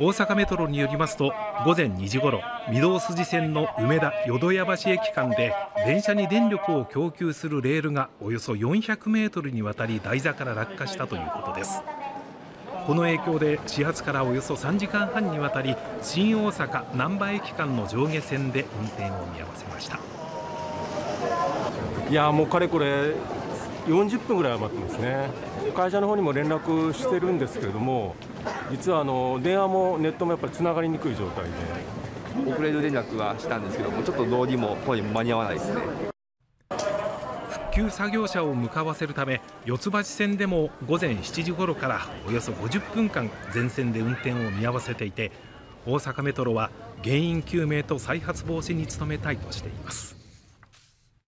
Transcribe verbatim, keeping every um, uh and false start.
大阪メトロによりますと、午前にじごろ、御堂筋線の梅田淀屋橋駅間で電車に電力を供給するレールがおよそよんひゃくメートルにわたり台座から落下したということです。この影響で始発からおよそさんじかんはんにわたり新大阪難波駅間の上下線で運転を見合わせました。いやもうかれこれよんじゅっぷんぐらい待ってますね。会社の方にも連絡してるんですけれども、実はあの電話もネットもやっぱりつながりにくい状態で、遅れる連絡はしたんですけども、ちょっとどうにもこうにも間に合わないですね。復旧作業者を向かわせるため、四ツ橋線でも午前しちじごろからおよそごじゅっぷんかん全線で運転を見合わせていて、大阪メトロは原因究明と再発防止に努めたいとしています。